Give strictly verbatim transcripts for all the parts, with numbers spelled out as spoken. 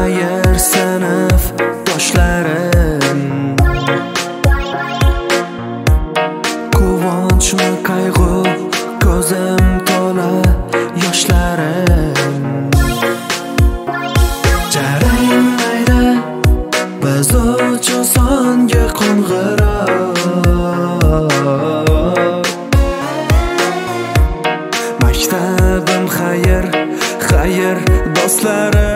Xayr sinf toshlarim, quvonchmi qayg'u ko'zim to'la yoshlarim. Jaranglaydi biz uchun so'nggi qo'ng'iroq. Maktabim xayr, xayr do'stlarim.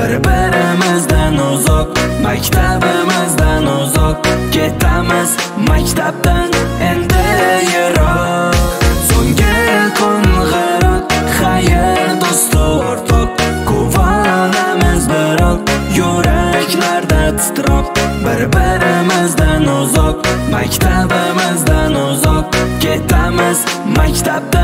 Bir-birimizdan uzoq, maktabimizdan uzoq, ketamiz maktabdan endi yiroq. So'nggi qo'ng'iroq, xayr do'stu o'rtoq, quvonamiz biroq, yuraklarda titroq. Bir-birimizdan uzoq, maktabimizdan uzoq, ketamiz maktabdan.